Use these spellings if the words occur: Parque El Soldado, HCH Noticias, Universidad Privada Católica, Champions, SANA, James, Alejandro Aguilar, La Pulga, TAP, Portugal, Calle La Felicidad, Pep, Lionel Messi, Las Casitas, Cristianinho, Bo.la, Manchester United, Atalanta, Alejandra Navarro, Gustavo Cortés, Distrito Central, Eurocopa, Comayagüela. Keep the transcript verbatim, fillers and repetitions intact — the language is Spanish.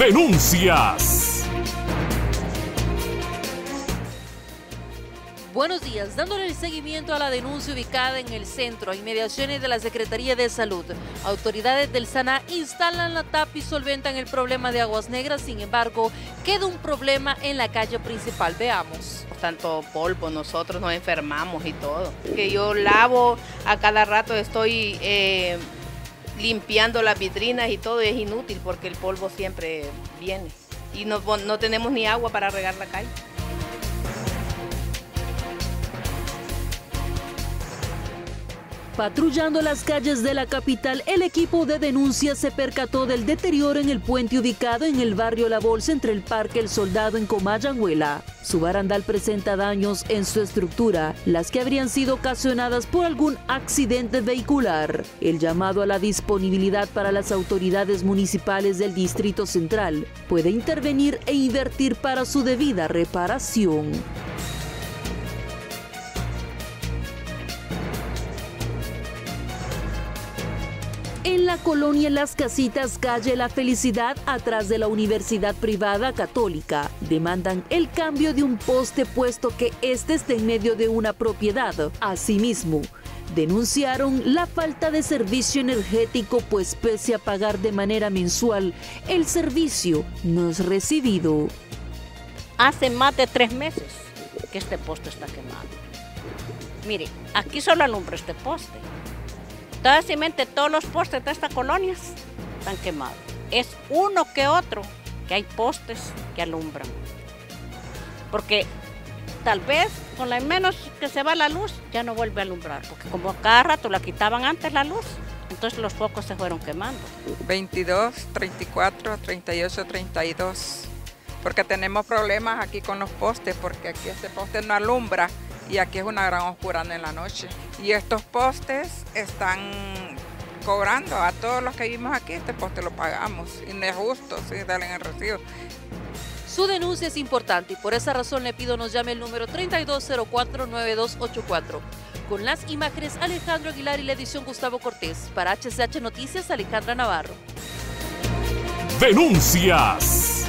denuncias. Buenos días, dándole el seguimiento a la denuncia ubicada en el centro, a inmediaciones de la Secretaría de Salud. Autoridades del SANA instalan la TAP y solventan el problema de Aguas Negras, sin embargo, queda un problema en la calle principal, veamos. Tanto polvo, nosotros nos enfermamos y todo. Que yo lavo, a cada rato estoy eh, limpiando las vitrinas y todo, y es inútil porque el polvo siempre viene. Y no, no tenemos ni agua para regar la calle. Patrullando las calles de la capital, el equipo de denuncia se percató del deterioro en el puente ubicado en el barrio La Bolsa entre el Parque El Soldado en Comayagüela. Su barandal presenta daños en su estructura, las que habrían sido ocasionadas por algún accidente vehicular. El llamado a la disponibilidad para las autoridades municipales del Distrito Central puede intervenir e invertir para su debida reparación. En la colonia Las Casitas, calle La Felicidad, atrás de la Universidad Privada Católica, demandan el cambio de un poste puesto que este está en medio de una propiedad. Asimismo, denunciaron la falta de servicio energético, pues pese a pagar de manera mensual, el servicio no es recibido. Hace más de tres meses que este poste está quemado. Mire, aquí solo alumbra este poste. Totalmente todos los postes de estas colonias están quemados. Es uno que otro que hay postes que alumbran. Porque tal vez con la menos que se va la luz ya no vuelve a alumbrar. Porque como cada rato la quitaban antes la luz, entonces los focos se fueron quemando. veintidós, treinta y cuatro, treinta y ocho, treinta y dos. Porque tenemos problemas aquí con los postes, porque aquí este poste no alumbra. Y aquí es una gran oscura en la noche. Y estos postes están cobrando a todos los que vivimos aquí, este poste lo pagamos. Y no es justo, sí, dale el recibo. Su denuncia es importante y por esa razón le pido nos llame el número treinta y dos cero cuatro, noventa y dos ochenta y cuatro. Con las imágenes Alejandro Aguilar y la edición Gustavo Cortés. Para H C H Noticias, Alejandra Navarro. Denuncias.